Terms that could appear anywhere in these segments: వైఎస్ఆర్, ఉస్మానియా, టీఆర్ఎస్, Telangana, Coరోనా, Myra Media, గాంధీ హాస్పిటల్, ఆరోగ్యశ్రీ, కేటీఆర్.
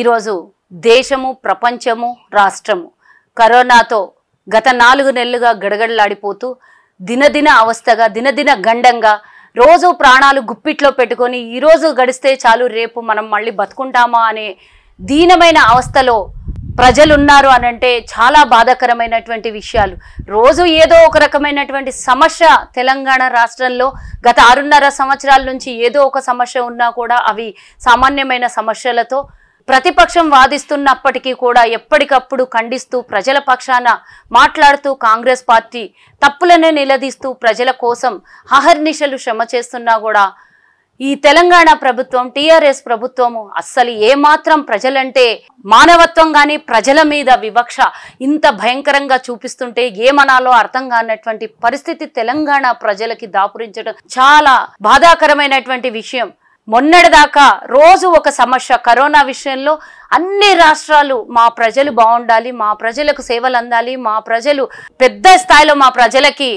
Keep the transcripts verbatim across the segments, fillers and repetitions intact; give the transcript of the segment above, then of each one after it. ఈరోజు దేశము ప్రపంచము రాష్ట్రము కరోనాతో గత నాలుగు నెలలుగా గడగడలాడిపోతూ దినదిన అవస్థగా దినదిన గండంగా రోజు ప్రాణాలు గుప్పిట్లో పెట్టుకొని ఈ రోజు గడిస్తే చాలు రేపు మనం మళ్ళీ బతుకుంటామా అనే దీనమైన అవస్థలో ప్రజలు ఉన్నారు అని అంటే చాలా బాధాకరమైనటువంటి విషయాలు. రోజు ఏదో ఒక రకమైనటువంటి సమస్య తెలంగాణ రాష్ట్రంలో గత ఆరున్నర సంవత్సరాల నుంచి ఏదో ఒక సమస్య ఉన్నా కూడా అవి సామాన్యమైన సమస్యలతో ప్రతిపక్షం వాదిస్తున్నప్పటికీ కూడా ఎప్పటికప్పుడు ఖండిస్తూ ప్రజల పక్షాన మాట్లాడుతూ కాంగ్రెస్ పార్టీ తప్పులను నిలదీస్తూ ప్రజల కోసం హహర్నిశలు శ్రమ చేస్తున్నా కూడా ఈ తెలంగాణ ప్రభుత్వం టీఆర్ఎస్ ప్రభుత్వము అస్సలు ఏ మాత్రం ప్రజలంటే మానవత్వం గాని ప్రజల మీద వివక్ష ఇంత భయంకరంగా చూపిస్తుంటే ఏమనాలో అర్థం కానటువంటి పరిస్థితి తెలంగాణ ప్రజలకి దాపురించడం చాలా బాధాకరమైనటువంటి విషయం. మొన్నటిదాకా రోజు ఒక సమస్య కరోనా విషయంలో అన్ని రాష్ట్రాలు మా ప్రజలు బాగుండాలి, మా ప్రజలకు సేవలు అందాలి, మా ప్రజలు పెద్ద స్థాయిలో మా ప్రజలకి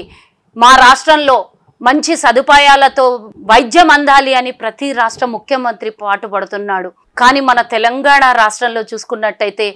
మా రాష్ట్రంలో మంచి సదుపాయాలతో వైద్యం అందాలి అని ప్రతి రాష్ట్ర ముఖ్యమంత్రి పాటుపడుతున్నాడు. కానీ మన తెలంగాణ రాష్ట్రంలో చూసుకున్నట్టయితే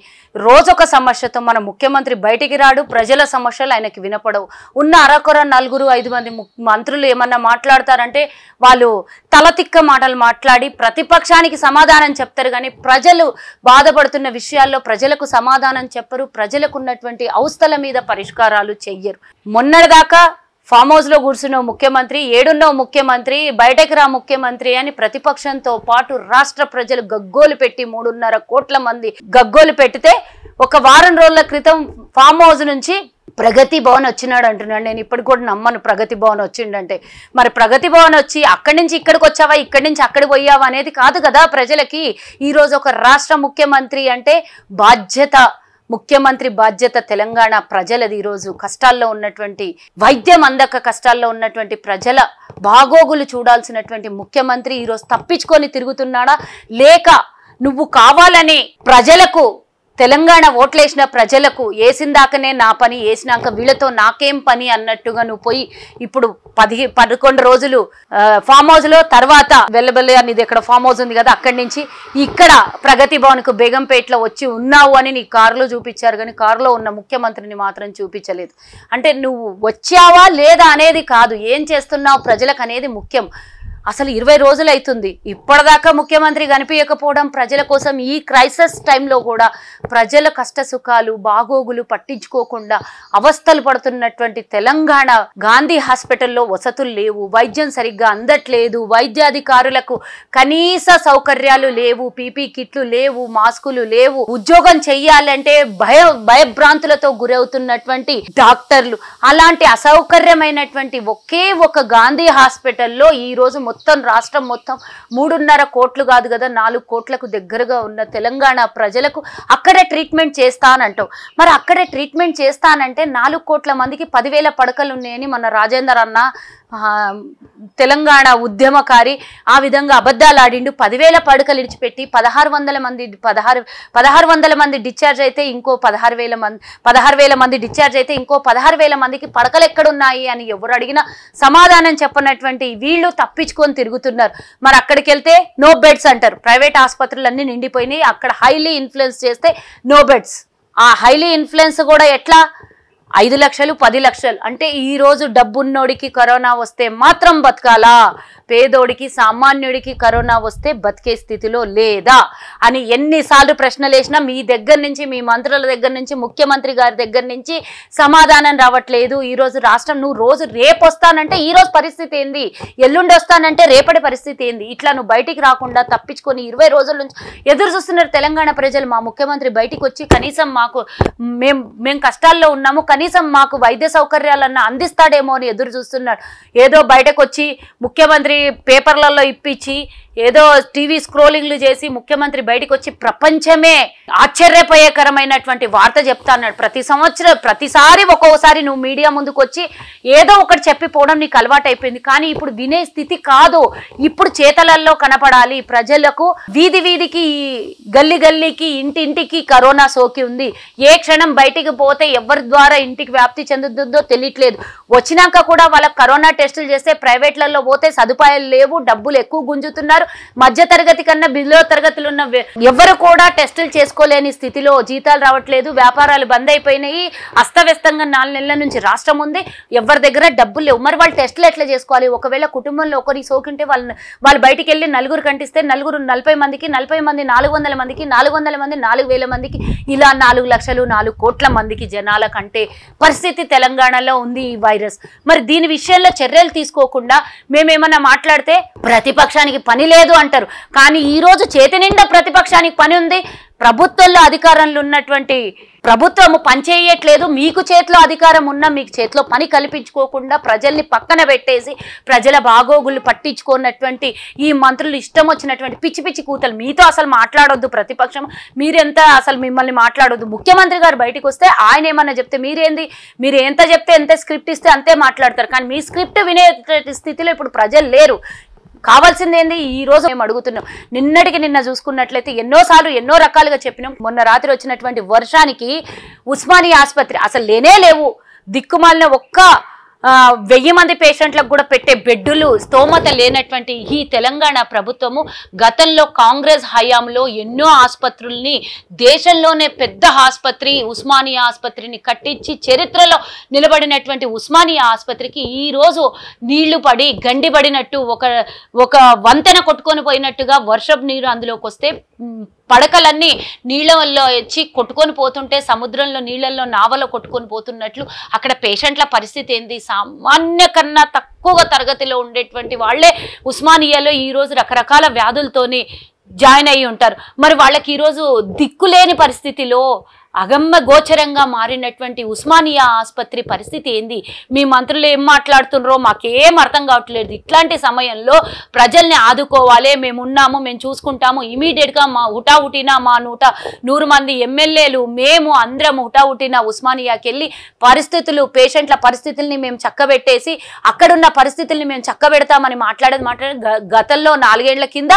రోజొక సమస్యతో మన ముఖ్యమంత్రి బయటికి రాడు, ప్రజల సమస్యలు ఆయనకి వినపడవు. ఉన్న అరకొర నలుగురు ఐదు మంది మంత్రులు ఏమన్నా మాట్లాడతారంటే వాళ్ళు తలతిక్క మాటలు మాట్లాడి ప్రతిపక్షానికి సమాధానం చెప్తారు, కానీ ప్రజలు బాధపడుతున్న విషయాల్లో ప్రజలకు సమాధానం చెప్పరు, ప్రజలకు ఉన్నటువంటి అవస్థల మీద పరిష్కారాలు చెయ్యరు. మొన్నటిదాకా ఫామ్ హౌస్లో కూర్చున్న ముఖ్యమంత్రి, ఏడున్నో ముఖ్యమంత్రి, బయటకు రా ముఖ్యమంత్రి అని ప్రతిపక్షంతో పాటు రాష్ట్ర ప్రజలు గగ్గోలు పెట్టి మూడున్నర కోట్ల మంది గగ్గోలు పెట్టితే ఒక వారం రోజుల క్రితం ఫామ్ హౌస్ నుంచి ప్రగతి భవన్ వచ్చినాడు అంటున్నాడు. నేను ఇప్పుడు కూడా నమ్మను ప్రగతి భవన్ వచ్చిండంటే. మరి ప్రగతి భవన్ వచ్చి అక్కడి నుంచి ఇక్కడికి వచ్చావా, ఇక్కడి నుంచి అక్కడికి పోయావా అనేది కాదు కదా ప్రజలకి. ఈరోజు ఒక రాష్ట్ర ముఖ్యమంత్రి అంటే బాధ్యత, ముఖ్యమంత్రి బాధ్యత తెలంగాణ ప్రజలది. ఈరోజు కష్టాల్లో ఉన్నటువంటి వైద్యం అందక కష్టాల్లో ఉన్నటువంటి ప్రజల బాగోగులు చూడాల్సినటువంటి ముఖ్యమంత్రి ఈరోజు తప్పించుకొని తిరుగుతున్నాడా, లేక నువ్వు కావాలని ప్రజలకు తెలంగాణ ఓట్లేసిన ప్రజలకు వేసిందాకనే నా పని, వేసినాక వీళ్ళతో నాకేం పని అన్నట్టుగా నువ్వు పోయి ఇప్పుడు పది పదకొండు రోజులు ఫామ్ హౌస్లో, తర్వాత వెల్లబెల్లి అనేది ఇక్కడ ఫామ్ హౌస్ ఉంది కదా అక్కడి నుంచి ఇక్కడ ప్రగతి భవన్కు బేగంపేటలో వచ్చి ఉన్నావు అని నీ కారులో చూపించారు, కానీ కారులో ఉన్న ముఖ్యమంత్రిని మాత్రం చూపించలేదు. అంటే నువ్వు వచ్చావా లేదా అనేది కాదు, ఏం చేస్తున్నావు ప్రజలకు అనేది ముఖ్యం. అసలు ఇరవై రోజులు అవుతుంది ఇప్పటిదాకా ముఖ్యమంత్రి కనిపించకపోవడం, ప్రజల కోసం ఈ క్రైసిస్ టైంలో కూడా ప్రజల కష్ట సుఖాలు బాగోగులు పట్టించుకోకుండా అవస్థలు పడుతున్నటువంటి తెలంగాణ గాంధీ హాస్పిటల్లో వసతులు లేవు, వైద్యం సరిగ్గా అందట్లేదు, వైద్యాధికారులకు కనీస సౌకర్యాలు లేవు, పీపీ కిట్లు లేవు, మాస్కులు లేవు, ఉద్యోగం చెయ్యాలంటే భయ భయభ్రాంతులతో గురవుతున్నటువంటి డాక్టర్లు. అలాంటి అసౌకర్యమైనటువంటి ఒకే ఒక గాంధీ హాస్పిటల్లో ఈరోజు మొత్తం రాష్ట్రం మొత్తం మూడున్నర కోట్లు కాదు కదా నాలుగు కోట్లకు దగ్గరగా ఉన్న తెలంగాణ ప్రజలకు అక్కడే ట్రీట్మెంట్ చేస్తానంటావు. మరి అక్కడే ట్రీట్మెంట్ చేస్తానంటే నాలుగు కోట్ల మందికి పదివేల పడకలు ఉన్నాయని మన రాజేందర్ అన్న తెలంగాణ ఉద్యమకారి ఆ విధంగా అబద్ధాలు ఆడిండు. పదివేల పడకలు ఇడిచిపెట్టి పదహారు వందల మంది పదహారు పదహారు వందల మంది డిశ్చార్జ్ అయితే ఇంకో పదహారు వేల మంది పదహారు వేల మంది డిశ్చార్జ్ అయితే ఇంకో పదహారు వేల మందికి పడకలు ఎక్కడున్నాయి అని ఎవరు అడిగినా సమాధానం చెప్పనటువంటి వీళ్ళు తప్పించుకొని తిరుగుతున్నారు. మరి అక్కడికి వెళ్తే నో బెడ్స్ అంటారు, ప్రైవేట్ ఆసుపత్రులన్నీ నిండిపోయినాయి, అక్కడ హైలీ ఇన్ఫ్లుయెన్స్ చేస్తే నో బెడ్స్. ఆ హైలీ ఇన్ఫ్లుయెన్స్ కూడా ఎట్లా, ఐదు లక్షలు పది లక్షలు అంటే ఈరోజు డబ్బున్నోడికి కరోనా వస్తే మాత్రం బతకాలా, పేదోడికి సామాన్యుడికి కరోనా వస్తే బతికే స్థితిలో లేదా అని ఎన్నిసార్లు ప్రశ్నలు వేసినా మీ దగ్గర నుంచి మీ మంత్రుల దగ్గర నుంచి ముఖ్యమంత్రి గారి దగ్గర నుంచి సమాధానం రావట్లేదు. ఈరోజు రాష్ట్రం నువ్వు రోజు రేపు వస్తానంటే ఈరోజు పరిస్థితి ఏంది, ఎల్లుండి వస్తానంటే రేపటి పరిస్థితి ఏంది, ఇట్లా నువ్వు బయటికి రాకుండా తప్పించుకొని ఇరవై రోజుల నుంచి ఎదురు చూస్తున్నారు తెలంగాణ ప్రజలు. మా ముఖ్యమంత్రి బయటికి వచ్చి కనీసం మాకు మేము మేము కష్టాల్లో ఉన్నాము, కనీసం మాకు వైద్య సౌకర్యాలన్నా అందిస్తాడేమో అని ఎదురు చూస్తున్నాడు. ఏదో బయటకు వచ్చి ముఖ్యమంత్రి పేపర్లలో ఇప్పించి ఏదో టీవీ స్క్రోలింగ్లు చేసి ముఖ్యమంత్రి బయటకు వచ్చి ప్రపంచమే ఆశ్చర్యపోయేకరమైనటువంటి వార్త చెప్తా అన్నాడు. ప్రతి సంవత్సరం ప్రతిసారి ఒక్కోసారి నువ్వు మీడియా ముందుకు వచ్చి ఏదో ఒకటి చెప్పిపోవడం నీకు అలవాటైపోయింది, కానీ ఇప్పుడు వినే స్థితి కాదు, ఇప్పుడు చేతలల్లో కనపడాలి ప్రజలకు. వీధి వీధికి గల్లి గల్లీకి ఇంటింటికి కరోనా సోకి ఉంది, ఏ క్షణం బయటికి పోతే ఎవరి ద్వారా ఇంటికి వ్యాప్తి చెందుతుందో తెలియట్లేదు. వచ్చినాక కూడా వాళ్ళ కరోనా టెస్టులు చేస్తే ప్రైవేట్లలో పోతే సదుపాయాలు లేవు, డబ్బులు ఎక్కువ గుంజుతున్నారు. మధ్య తరగతి కన్నా బిలో తరగతిలో ఉన్న ఎవరు కూడా టెస్టులు చేసుకోలేని స్థితిలో, జీతాలు రావట్లేదు, వ్యాపారాలు బంద్ అయిపోయినాయి. అస్తవ్యస్తంగా నాలుగు నెలల నుంచి రాష్ట్రం ఉంది, ఎవరి దగ్గర డబ్బులు లేవు. మరి వాళ్ళు టెస్టులు ఎట్లా చేసుకోవాలి? ఒకవేళ కుటుంబంలో ఒకరి సోకింటే వాళ్ళు వాళ్ళు బయటికి వెళ్ళి నలుగురు కంటిస్తే నలుగురు నలభై మందికి, నలభై మంది నాలుగు వందల మందికి, నాలుగు వందల మంది నాలుగు వేల మందికి, ఇలా నాలుగు లక్షలు నాలుగు కోట్ల మందికి జనాల కంటే పరిస్థితి తెలంగాణలో ఉంది ఈ వైరస్. మరి దీని విషయంలో చర్యలు తీసుకోకుండా మేమేమన్నా మాట్లాడితే ప్రతిపక్షానికి పని లేదు అంటారు. కానీ ఈరోజు చేతి నిండా ప్రతిపక్షానికి పని ఉంది. ప్రభుత్వంలో అధికారంలో ఉన్నటువంటి ప్రభుత్వము పనిచేయట్లేదు. మీకు చేతిలో అధికారం ఉన్నా మీకు చేతిలో పని కల్పించుకోకుండా ప్రజల్ని పక్కన పెట్టేసి ప్రజల బాగోగులు పట్టించుకున్నటువంటి ఈ మంత్రులు ఇష్టం వచ్చినటువంటి పిచ్చి పిచ్చి కూతలు. మీతో అసలు మాట్లాడొద్దు ప్రతిపక్షం, మీరెంత అసలు మిమ్మల్ని మాట్లాడొద్దు. ముఖ్యమంత్రి గారు బయటకు వస్తే ఆయన ఏమన్నా చెప్తే మీరేంది, మీరు ఎంత చెప్తే ఎంత స్క్రిప్ట్ ఇస్తే అంతే మాట్లాడతారు. కానీ మీ స్క్రిప్ట్ వినే స్థితిలో ఇప్పుడు ప్రజలు లేరు. కావాల్సిందేంది? ఈ రోజు మేము అడుగుతున్నాం. నిన్నటికి నిన్న చూసుకున్నట్లయితే ఎన్నోసార్లు ఎన్నో రకాలుగా చెప్పినాం. మొన్న రాత్రి వచ్చినటువంటి వర్షానికి ఉస్మానియా ఆసుపత్రి అసలు లేనే లేవు. దిక్కుమాలిన ఒక్క వెయ్యి మంది పేషెంట్లకు కూడా పెట్టే బెడ్డులు, స్తోమత లేనటువంటి ఈ తెలంగాణ ప్రభుత్వము గతంలో కాంగ్రెస్ హయాంలో ఎన్నో ఆసుపత్రుల్ని, దేశంలోనే పెద్ద ఆసుపత్రి ఉస్మానియా ఆసుపత్రిని కట్టించి చరిత్రలో నిలబడినటువంటి ఉస్మానియా ఆసుపత్రికి ఈరోజు నీళ్లు పడి గండిపడినట్టు ఒక ఒక వంతెన కొట్టుకొని పోయినట్టుగా వర్షపు నీరు అందులోకి వస్తే పడకలన్నీ నీళ్ల వల్ల వచ్చి కొట్టుకొని పోతుంటే సముద్రంలో నీళ్లలో నావలో కొట్టుకొని పోతున్నట్లు అక్కడ పేషెంట్ల పరిస్థితి ఏంది? సామాన్య కన్నా తక్కువ తరగతిలో ఉండేటువంటి వాళ్లే ఉస్మానియాలో ఈరోజు రకరకాల వ్యాధులతోని జాయిన్ అయ్యి ఉంటారు. మరి వాళ్ళకి ఈరోజు దిక్కులేని పరిస్థితిలో అగమ్య గోచరంగా మారినటువంటి ఉస్మానియా ఆసుపత్రి పరిస్థితి ఏంది? మీ మంత్రులు ఏం మాట్లాడుతున్నారో మాకేం అర్థం కావట్లేదు. ఇట్లాంటి సమయంలో ప్రజల్ని ఆదుకోవాలి, మేమున్నాము, మేము చూసుకుంటాము, ఇమీడియట్గా మా హుటాహుటిన మా నూట నూరు మంది ఎమ్మెల్యేలు మేము అందరం హుటాహుటిన ఉస్మానియాకి వెళ్ళి పరిస్థితులు, పేషెంట్ల పరిస్థితుల్ని మేము చక్కబెట్టేసి అక్కడున్న పరిస్థితుల్ని మేము చక్కబెడతామని మాట్లాడేది మాట్లాడే గతంలో నాలుగేళ్ల కింద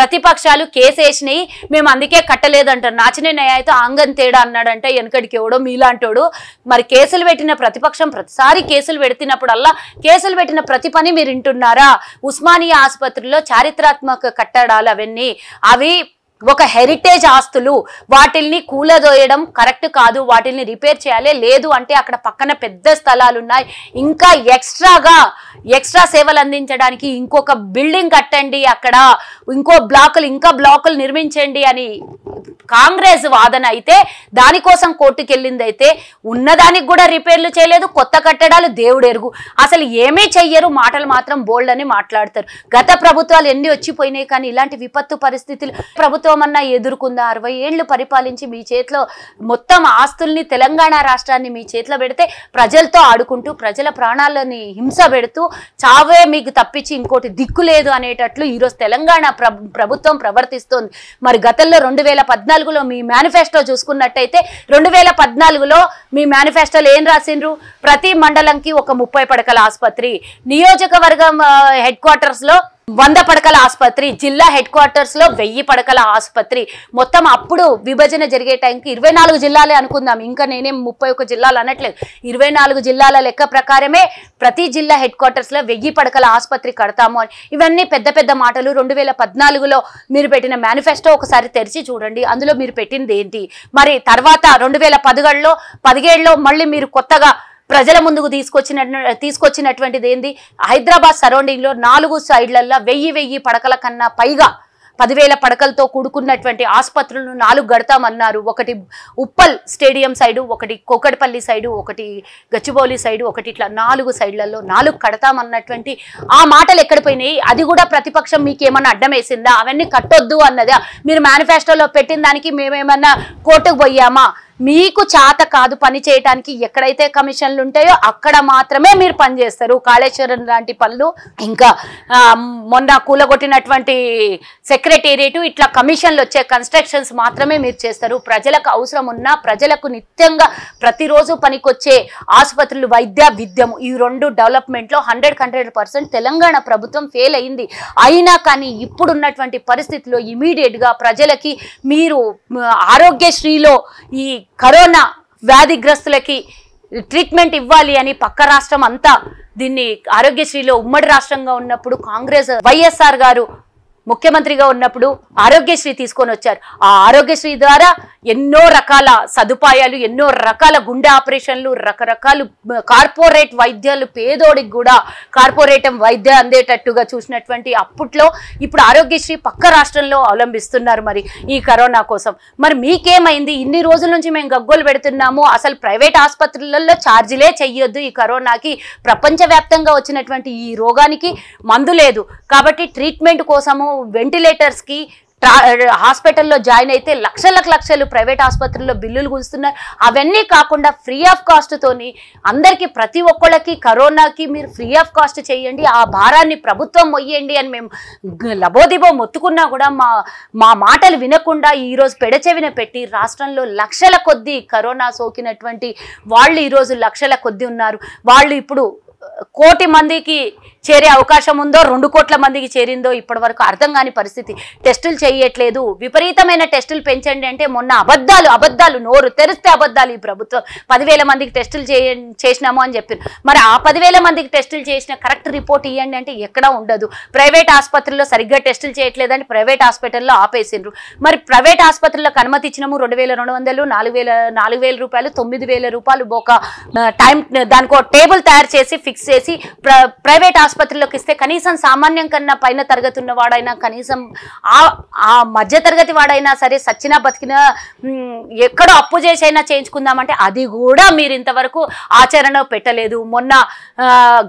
ప్రతిపక్షాలు కేసు వేసినాయి, మేము అందుకే కట్టలేదంటారు. నాచిన న్యాయతో అంగ తేడా అన్నాడంటే వెనకడికి ఎవడో మీలాంటోడు. మరి కేసులు పెట్టిన ప్రతిపక్షం ప్రతిసారి కేసులు పెడుతున్నప్పుడల్లా కేసులు పెట్టిన ప్రతి పని మీరు వింటున్నారా? ఉస్మానియా ఆసుపత్రిలో చారిత్రాత్మక కట్టడాలు అవన్నీ అవి ఒక హెరిటేజ్ ఆస్తులు, వాటిల్ని కూలదోయడం కరెక్ట్ కాదు, వాటిల్ని రిపేర్ చేయాలి. లేదు అంటే అక్కడ పక్కన పెద్ద స్థలాలు ఉన్నాయి, ఇంకా ఎక్స్ట్రాగా ఎక్స్ట్రా సేవలు అందించడానికి ఇంకొక బిల్డింగ్ కట్టండి, అక్కడ ఇంకో బ్లాకులు ఇంకా బ్లాకులు నిర్మించండి అని కాంగ్రెస్ వాదన అయితే, దానికోసం కోర్టుకు వెళ్ళింది అయితే ఉన్నదానికి కూడా రిపేర్లు చేయలేదు, కొత్త కట్టడాలు దేవుడెరుగు. అసలు ఏమీ చెయ్యరు, మాటలు మాత్రం బోల్డ్ అని మాట్లాడతారు. గత ప్రభుత్వాలు ఎన్ని వచ్చిపోయినాయి, కానీ ఇలాంటి విపత్తు పరిస్థితులు ప్రభుత్వం అన్నా ఎదుర్కొందా? అరవై ఏళ్ళు పరిపాలించి మీ చేతిలో మొత్తం ఆస్తుల్ని, తెలంగాణ రాష్ట్రాన్ని మీ చేతిలో పెడితే ప్రజలతో ఆడుకుంటూ ప్రజల ప్రాణాలని హింస పెడుతూ చావే మీకు తప్పించి ఇంకోటి దిక్కు లేదు అనేటట్లు ఈరోజు తెలంగాణ ప్రభుత్వం ప్రవర్తిస్తోంది. మరి గతంలో రెండు వేల పద్నాలుగులో మీ మేనిఫెస్టో చూసుకున్నట్టయితే రెండు వేల పద్నాలుగులో మీ మేనిఫెస్టోలో ఏం రాసిండ్రు? ప్రతి మండలంకి ఒక ముప్పై పడకల ఆసుపత్రి, నియోజకవర్గం హెడ్ క్వార్టర్స్లో వంద పడకల ఆసుపత్రి, జిల్లా హెడ్ క్వార్టర్స్లో వెయ్యి పడకల ఆసుపత్రి, మొత్తం అప్పుడు విభజన జరిగే టైంకి ఇరవై నాలుగు జిల్లాలే అనుకుందాం, ఇంకా నేనేం ముప్పై ఒక్క జిల్లాలు అనట్లేదు, ఇరవై నాలుగు జిల్లాల లెక్క ప్రకారమే ప్రతి జిల్లా హెడ్ క్వార్టర్స్లో వెయ్యి పడకల ఆసుపత్రి కడతాము అని. ఇవన్నీ పెద్ద పెద్ద మాటలు. రెండు వేల పద్నాలుగులో మీరు పెట్టిన మేనిఫెస్టో ఒకసారి తెరిచి చూడండి, అందులో మీరు పెట్టింది ఏంటి? మరి తర్వాత రెండు వేల పదిహేడులో పదిహేడులో మళ్ళీ మీరు కొత్తగా ప్రజల ముందుకు తీసుకొచ్చిన తీసుకొచ్చినటువంటిది ఏంది? హైదరాబాద్ సరౌండింగ్లో నాలుగు సైడ్లల్లో వెయ్యి వెయ్యి పడకల కన్నా పైగా పదివేల పడకలతో కూడుకున్నటువంటి ఆసుపత్రులను నాలుగు గడతామన్నారు. ఒకటి ఉప్పల్ స్టేడియం సైడు, ఒకటి కోకట్పల్లి సైడు, ఒకటి గచ్చిబౌలి సైడు, ఒకటి ఇట్లా నాలుగు సైడ్లలో నాలుగు కడతామన్నటువంటి ఆ మాటలు ఎక్కడ పోయినాయి? అది కూడా ప్రతిపక్షం మీకు ఏమన్నా అడ్డం వేసిందా? అవన్నీ కట్టొద్దు అన్నదా? మీరు మేనిఫెస్టోలో పెట్టిన దానికి మేమేమన్నా కోర్టుకు పోయామా? మీకు చేత కాదు పని చేయటానికి. ఎక్కడైతే కమిషన్లు ఉంటాయో అక్కడ మాత్రమే మీరు పనిచేస్తారు. కాళేశ్వరం లాంటి పనులు, ఇంకా మొన్న కూలగొట్టినటువంటి సెక్రటేరియట్, ఇట్లా కమిషన్లు వచ్చే కన్స్ట్రక్షన్స్ మాత్రమే మీరు చేస్తారు. ప్రజలకు అవసరం ఉన్నా, ప్రజలకు నిత్యంగా ప్రతిరోజు పనికొచ్చే ఆసుపత్రులు, వైద్య విద్యము, ఈ రెండు డెవలప్మెంట్లో హండ్రెడ్ హండ్రెడ్ పర్సెంట్ తెలంగాణ ప్రభుత్వం ఫెయిల్ అయింది. అయినా కానీ ఇప్పుడున్నటువంటి పరిస్థితిలో ఇమీడియట్గా ప్రజలకి మీరు ఆరోగ్యశ్రీలో ఈ కరోనా వ్యాధిగ్రస్తులకి ట్రీట్మెంట్ ఇవ్వాలి అని పక్క రాష్ట్రం అంతా దీన్ని ఆరోగ్యశ్రీలో ఉమ్మడి రాష్ట్రంగా ఉన్నప్పుడు కాంగ్రెస్ వైఎస్ఆర్ గారు ముఖ్యమంత్రిగా ఉన్నప్పుడు ఆరోగ్యశ్రీ తీసుకొని వచ్చారు। ఆ ఆరోగ్యశ్రీ ద్వారా ఎన్నో రకాల సదుపాయాలు, ఎన్నో రకాల గుండె ఆపరేషన్లు, రకరకాల కార్పొరేట్ వైద్యాలు, పేదోడికి కూడా కార్పొరేట్ వైద్యం అందేటట్టుగా చూసినటువంటి అప్పట్లో ఇప్పుడు ఆరోగ్యశ్రీ పక్క రాష్ట్రంలో అవలంబిస్తున్నారు। మరి ఈ కరోనా కోసం మరి మీకేమైంది? ఇన్ని రోజుల నుంచి మేము గగ్గోలు పెడుతున్నాము, అసలు ప్రైవేట్ ఆసుపత్రులలో ఛార్జీలే చేయొద్దు, ఈ కరోనాకి ప్రపంచవ్యాప్తంగా వచ్చినటువంటి ఈ రోగానికి మందు లేదు కాబట్టి ట్రీట్మెంట్ కోసము వెంటిలేటర్స్ की హాస్పిటల్లో జాయిన్ అయితే లక్షలకు లక్షలు ప్రైవేట్ ఆసుపత్రుల్లో బిల్లులు గుంజుతున్నారు। అవన్నీ కాకుండా ఫ్రీ ఆఫ్ కాస్ట్ తోని అందరికీ ప్రతి ఒక్కళ్ళకి కరోనాకి మీరు ఫ్రీ ఆఫ్ కాస్ట్ చేయండి, ఆ భారాన్ని ప్రభుత్వం మొయ్యండి అని మేము లబోదిబో మొత్తుకున్నా కూడా మా మా మాటలు వినకుండా ఈరోజు పెడచెవిన పెట్టి రాష్ట్రంలో లక్షల కొద్దీ కరోనా సోకినటువంటి వాళ్ళు ఈరోజు లక్షల కొద్దీ ఉన్నారు। వాళ్ళు ఇప్పుడు కోటి మందికి చేరే అవకాశం ఉందో రెండు కోట్ల మందికి చేరిందో ఇప్పటి వరకు అర్థం కాని పరిస్థితి। టెస్టులు చేయట్లేదు, విపరీతమైన టెస్టులు పెంచండి అంటే మొన్న అబద్ధాలు అబద్ధాలు నోరు తెరిస్తే అబద్ధాలు ఈ ప్రభుత్వం। పదివేల మందికి టెస్టులు చేయ చేసినాము అని చెప్పారు, మరి ఆ పదివేల మందికి టెస్టులు చేసిన కరెక్ట్ రిపోర్ట్ ఇవ్వండి అంటే ఎక్కడా ఉండదు। ప్రైవేట్ ఆసుపత్రుల్లో సరిగ్గా టెస్టులు చేయట్లేదంటే ప్రైవేట్ హాస్పిటల్లో ఆపేసిండ్రు, మరి ప్రైవేట్ ఆసుపత్రులకు అనుమతి ఇచ్చినాము రెండు వేల రెండు వందలు నాలుగు వేల నాలుగు వేల రూపాయలు తొమ్మిది వేల రూపాయలు ఒక టైం దానికి ఒక టేబుల్ తయారు చేసి ఫిక్స్ చేసి ప్ర ప్రైవేట్ ఆసుపత్రిలోకి ఇస్తే కనీసం సామాన్యం కన్నా పైన తరగతి ఉన్న వాడైనా కనీసం ఆ మధ్య తరగతి వాడైనా సరే సచ్చినా బతికినా ఎక్కడో అప్పు చేసైనా చేయించుకుందామంటే అది కూడా మీరు ఇంతవరకు ఆచరణ పెట్టలేదు। మొన్న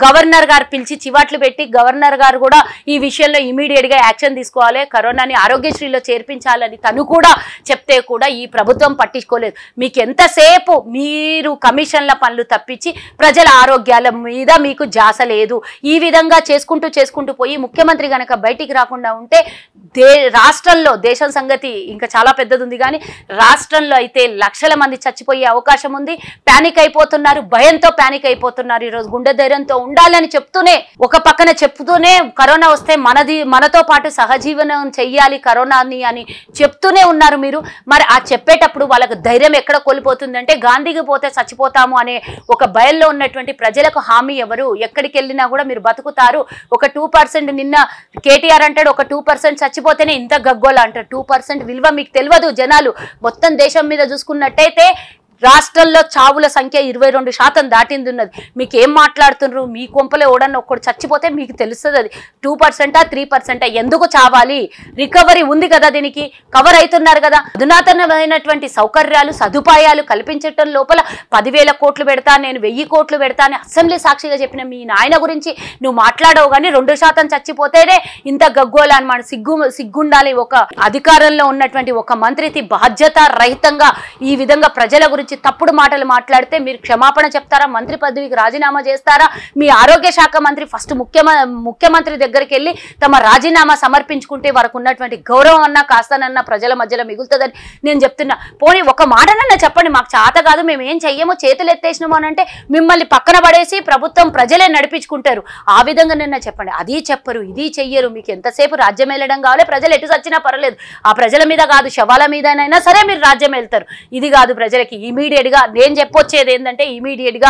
గవర్నర్ గారు పిలిచి చివాట్లు పెట్టి గవర్నర్ గారు కూడా ఈ విషయంలో ఇమీడియట్గా యాక్షన్ తీసుకోవాలి, కరోనాని ఆరోగ్యశ్రీలో చేర్పించాలని తను కూడా చెప్తే కూడా ఈ ప్రభుత్వం పట్టించుకోలేదు। మీకు ఎంతసేపు మీరు కమిషన్ల పనులు తప్పించి ప్రజల ఆరోగ్యాల మీద మీకు జాస లేదు। ఈ విధంగా చేసుకుంటూ చేసుకుంటూ పోయి ముఖ్యమంత్రి గనక బయటికి రాకుండా ఉంటే దే రాష్ట్రంలో దేశం సంగతి ఇంకా చాలా పెద్దది ఉంది, కానీ రాష్ట్రంలో అయితే లక్షల మంది చచ్చిపోయే అవకాశం ఉంది। ప్యానిక్ అయిపోతున్నారు, భయంతో ప్యానిక్ అయిపోతున్నారు। ఈరోజు గుండె ధైర్యంతో ఉండాలని చెప్తూనే ఒక పక్కన చెప్తూనే కరోనా వస్తే మనది మనతో పాటు సహజీవనం చెయ్యాలి కరోనాని అని చెప్తూనే ఉన్నారు మీరు। మరి ఆ చెప్పేటప్పుడు వాళ్ళకు ధైర్యం ఎక్కడ కోల్పోతుందంటే గాంధీకి పోతే చచ్చిపోతాము అనే ఒక భయంలో ఉన్నటువంటి ప్రజలకు హామీ ఎవరు? ఎక్కడికి వెళ్ళినా కూడా మీరు బతుకుతారు, ఒక టూ పర్సెంట్ నిన్న కేటీఆర్ అంటాడు ఒక టూ పర్సెంట్ చచ్చిపోతేనే ఇంత గగ్గోల అంటారు, టూ పర్సెంట్ విలువ మీకు తెలియదు జనాలు। మొత్తం దేశం మీద చూసుకున్నట్టయితే రాష్ట్రంలో చావుల సంఖ్య ఇరవై రెండు శాతం దాటింది ఉన్నది, మీకు ఏం మాట్లాడుతున్నారు? మీ కొంపలే ఓడన్న ఒక్కడు చచ్చిపోతే మీకు తెలుస్తుంది అది టూ పర్సెంటా త్రీ పర్సెంటా? ఎందుకు చావాలి? రికవరీ ఉంది కదా, దీనికి కవర్ అవుతున్నారు కదా। అధునాతనమైనటువంటి సౌకర్యాలు సదుపాయాలు కల్పించటం లోపల పదివేల కోట్లు పెడతా నేను వెయ్యి కోట్లు పెడతా అని అసెంబ్లీ సాక్షిగా చెప్పిన మీ నాయన గురించి నువ్వు మాట్లాడవు, కానీ రెండు శాతం చచ్చిపోతేనే ఇంత గగ్గోలు అనమాట। సిగ్గు సిగ్గుండాలి ఒక అధికారంలో ఉన్నటువంటి ఒక మంత్రికి బాధ్యత రహితంగా ఈ విధంగా ప్రజల గురించి తప్పుడు మాటలు మాట్లాడితే మీరు క్షమాపణ చెప్తారా? మంత్రి పదవికి రాజీనామా చేస్తారా? మీ ఆరోగ్య శాఖ మంత్రి ఫస్ట్ ముఖ్యమంత్రి దగ్గరికి వెళ్ళి తమ రాజీనామా సమర్పించుకుంటే వారికి ఉన్నటువంటి గౌరవం అన్నా కాస్తానన్నా ప్రజల మధ్యలో మిగులుతుందని నేను చెప్తున్నా। పోనీ ఒక మాటనన్నా చెప్పండి, మాకు చేత కాదు మేము ఏం చెయ్యమో చేతులు ఎత్తేసినాము అని అంటే మిమ్మల్ని పక్కన పడేసి ప్రభుత్వం ప్రజలే నడిపించుకుంటారు, ఆ విధంగా నిన్న చెప్పండి। అది చెప్పరు, ఇది చెయ్యరు, మీకు ఎంతసేపు రాజ్యం వెళ్ళడం కావాలి, ప్రజలు ఎటు సచ్చినా పర్లేదు, ఆ ప్రజల మీద కాదు శవాల మీదనైనా సరే మీరు రాజ్యం వెళ్తారు, ఇది కాదు ప్రజలకి। ఈ ఇమీడియట్గా నేను చెప్పొచ్చేది ఏంటంటే ఇమీడియట్గా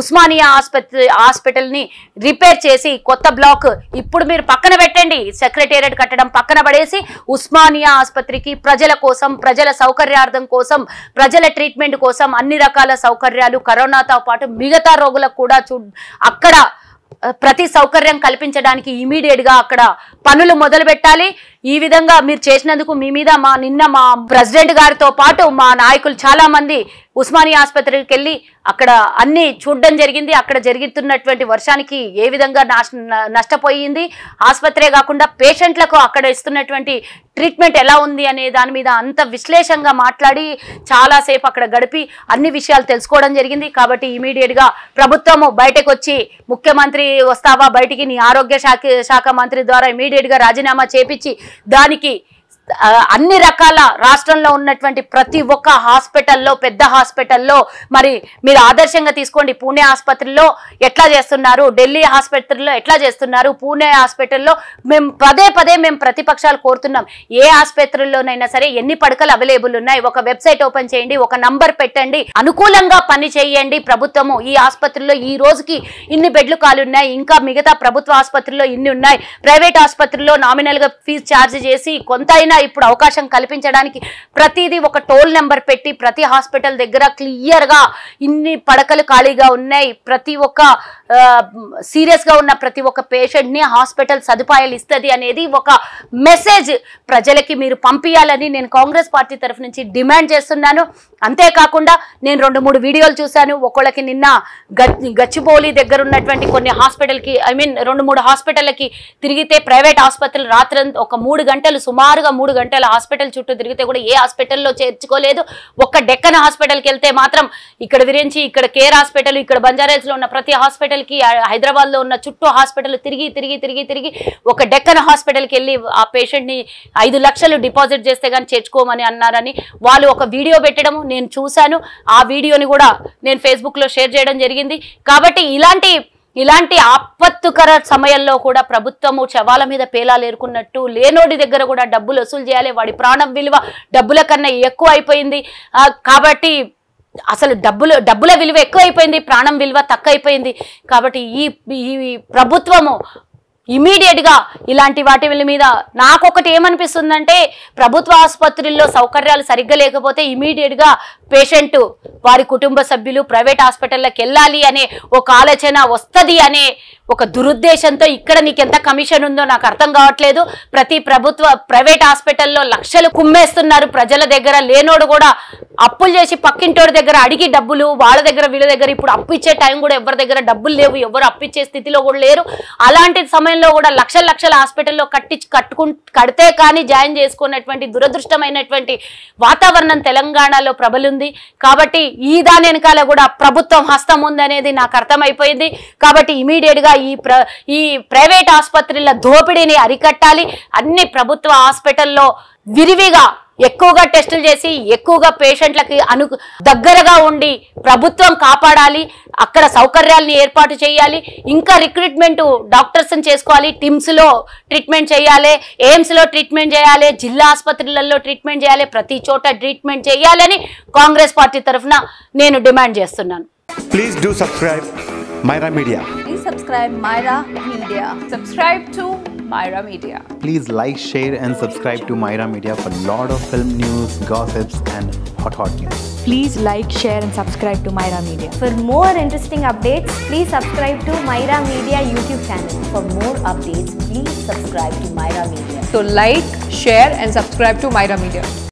ఉస్మానియా ఆసుపత్రి హాస్పిటల్ని రిపేర్ చేసి కొత్త బ్లాక్ ఇప్పుడు మీరు పక్కన పెట్టండి, సెక్రటేరియట్ కట్టడం పక్కన పడేసి ఉస్మానియా ఆసుపత్రికి ప్రజల కోసం ప్రజల సౌకర్యార్థం కోసం ప్రజల ట్రీట్మెంట్ కోసం అన్ని రకాల సౌకర్యాలు కరోనాతో పాటు మిగతా రోగులకు కూడా చూ అక్కడ ప్రతి సౌకర్యం కల్పించడానికి ఇమీడియట్గా అక్కడ పనులు మొదలు పెట్టాలి। ఈ విధంగా మీరు చేసినందుకు మీ మీద మా నిన్న మా ప్రెసిడెంట్ గారితో పాటు మా నాయకులు చాలా మంది ఉస్మానియా ఆసుపత్రికి వెళ్ళి అక్కడ అన్ని చూడడం జరిగింది, అక్కడ జరుగుతున్నటువంటి వర్షానికి ఏ విధంగా నష్టపోయింది ఆసుపత్రే కాకుండా పేషెంట్లకు అక్కడ ఇస్తున్నటువంటి ట్రీట్మెంట్ ఎలా ఉంది అనే దాని మీద అంత విశ్లేషంగా మాట్లాడి చాలాసేపు అక్కడ గడిపి అన్ని విషయాలు తెలుసుకోవడం జరిగింది। కాబట్టి ఇమీడియట్గా ప్రభుత్వము బయటకు వచ్చి ముఖ్యమంత్రి వస్తావా బయటికి నీ ఆరోగ్య శాఖ శాఖ మంత్రి ద్వారా ఇమీడియట్గా రాజీనామా చేపించి దానికి అన్ని రకాల రాష్ట్రంలో ఉన్నటువంటి ప్రతి ఒక్క హాస్పిటల్లో పెద్ద హాస్పిటల్లో మరి మీరు ఆదర్శంగా తీసుకోండి పూణే ఆసుపత్రిలో ఎట్లా చేస్తున్నారు ఢిల్లీ ఆసుపత్రిలో ఎట్లా చేస్తున్నారు పూణే ఆసుపత్రిలో మేము పదే పదే మేము ప్రతిపక్షాలు కోరుతున్నాం ఏ ఆసుపత్రిలోనైనా సరే ఎన్ని పడకలు అవైలబుల్ ఉన్నాయి ఒక వెబ్‌సైట్ ఓపెన్ చేయండి ఒక నంబర్ పెట్టండి అనుకూలంగా పని చేయండి ప్రభుత్వము ఈ ఆసుపత్రిలో ఈ రోజుకి ఇన్ని బెడ్లు ఖాళీ ఉన్నాయి ఇంకా మిగతా ప్రభుత్వ ఆసుపత్రిలో ఇన్ని ఉన్నాయి ప్రైవేట్ ఆసుపత్రిలో నామినల్ గా ఫీజు ఛార్జ్ చేసి కొంతైనా ఇప్పుడు అవకాశం కల్పించడానికి ప్రతిదీ ఒక టోల్ నెంబర్ పెట్టి ప్రతి హాస్పిటల్ దగ్గర క్లియర్ గా ఇన్ని పడకలు ఖాళీగా ఉన్నాయి ప్రతి ఒక్క సీరియస్ గా ఉన్న ప్రతి ఒక్క పేషెంట్ ని హాస్పిటల్ సదుపాయాలు ఇస్తది అనేది ఒక మెసేజ్ ప్రజలకి మీరు పంపియాలని నేను కాంగ్రెస్ పార్టీ తరఫు నుంచి డిమాండ్ చేస్తున్నాను అంతే కాకుండా నేను రెండు మూడు వీడియోలు చూశాను ఒకళ్ళకి నిన్న గచ్చిబౌలి దగ్గర ఉన్నటువంటి కొన్ని హాస్పిటల్ కి ఐ మీన్ రెండు మూడు హాస్పిటల్కి తిరిగితే ప్రైవేట్ ఆసుపత్రులు రాత్రి ఒక మూడు గంటలు సుమారుగా మూడు గంటల హాస్పిటల్ చుట్టూ తిరిగితే కూడా ఏ హాస్పిటల్లో చేర్చుకోలేదు ఒక్క డెక్కన హాస్పిటల్కి వెళ్తే మాత్రం ఇక్కడ విరించి ఇక్కడ కేర్ హాస్పిటల్ ఇక్కడ బంజారాహిల్స్లో ఉన్న ప్రతి హాస్పిటల్కి హైదరాబాద్లో ఉన్న చుట్టూ హాస్పిటల్ తిరిగి తిరిగి తిరిగి తిరిగి ఒక డెక్కన హాస్పిటల్కి వెళ్ళి ఆ పేషెంట్ని ఐదు లక్షలు డిపాజిట్ చేస్తే కానీ చేర్చుకోమని అన్నారని వాళ్ళు ఒక వీడియో పెట్టడము నేను చూశాను ఆ వీడియోని కూడా నేను ఫేస్బుక్లో షేర్ చేయడం జరిగింది కాబట్టి ఇలాంటి ఇలాంటి ఆపత్తుకర సమయంలో కూడా ప్రభుత్వము చవాల మీద పేలాలేరుకున్నట్టు లేనోడి దగ్గర కూడా డబ్బులు వసూలు చేయాలి వాడి ప్రాణం విలువ డబ్బుల కన్నా ఎక్కువ అయిపోయింది కాబట్టి అసలు డబ్బులు డబ్బుల విలువ ఎక్కువ అయిపోయింది ప్రాణం విలువ తక్కువ అయిపోయింది కాబట్టి ఈ ఈ ప్రభుత్వము ఇమీడియట్ గా ఇలాంటి వాటి మీద నాకొకటి ఏమనిపిస్తుందంటే ప్రభుత్వ ఆసుపత్రుల్లో సౌకర్యాలు సరిగ్గా లేకపోతే ఇమీడియట్ గా పేషెంట్ వారి కుటుంబ సభ్యులు ప్రైవేట్ హాస్పిటల్లోకి వెళ్ళాలి అనే ఒక ఆలోచన వస్తుంది అనే ఒక దురుద్దేశంతో ఇక్కడ నీకెంత కమిషన్ ఉందో నాకు అర్థం కావట్లేదు ప్రతి ప్రభుత్వ ప్రైవేట్ హాస్పిటల్లో లక్షలు కుమ్మేస్తున్నారు ప్రజల దగ్గర లేనోడు కూడా అప్పులు చేసి పక్కింటోడి దగ్గర అడిగి డబ్బులు వాళ్ళ దగ్గర వీళ్ళ దగ్గర ఇప్పుడు అప్పు ఇచ్చే టైం కూడా ఎవరి దగ్గర డబ్బులు లేవు ఎవరు అప్పు ఇచ్చే స్థితిలో కూడా లేరు అలాంటి సమయంలో కూడా లక్షల లక్షల హాస్పిటల్లో కట్టి కట్టుకు కడితే కానీ జాయిన్ చేసుకున్నటువంటి దురదృష్టమైనటువంటి వాతావరణం తెలంగాణలో ప్రబలుంది కాబట్టి ఈ దాని వెనకాల కూడా ప్రభుత్వం హస్తం ఉందనేది నాకు అర్థమైపోయింది కాబట్టి ఇమీడియట్గా ఈ ప్ర ఈ ప్రైవేట్ ఆసుపత్రుల దోపిడీని అరికట్టాలి అన్ని ప్రభుత్వ హాస్పిటల్లో విరివిగా ఎక్కువగా టెస్టులు చేసి ఎక్కువగా పేషెంట్లకి అను దగ్గరగా ఉండి ప్రభుత్వం కాపాడాలి అక్కడ సౌకర్యాలను ఏర్పాటు చేయాలి ఇంకా రిక్రూట్మెంట్ డాక్టర్స్ని చేసుకోవాలి టిమ్స్లో ట్రీట్మెంట్ చేయాలి ఎయిమ్స్లో ట్రీట్మెంట్ చేయాలి జిల్లా ఆసుపత్రులలో ట్రీట్మెంట్ చేయాలి ప్రతి చోట ట్రీట్మెంట్ చేయాలని కాంగ్రెస్ పార్టీ తరఫున నేను డిమాండ్ చేస్తున్నాను please do subscribe Myra Media. Please subscribe Myra Media. Subscribe to Myra Media. Please like, share and subscribe to Myra Media for a lot of film news, gossips and hot hot news. Please like, share and subscribe to Myra Media. For more interesting updates, please subscribe to Myra Media YouTube channel. For more updates, please subscribe to Myra Media. So like, share and subscribe to Myra Media.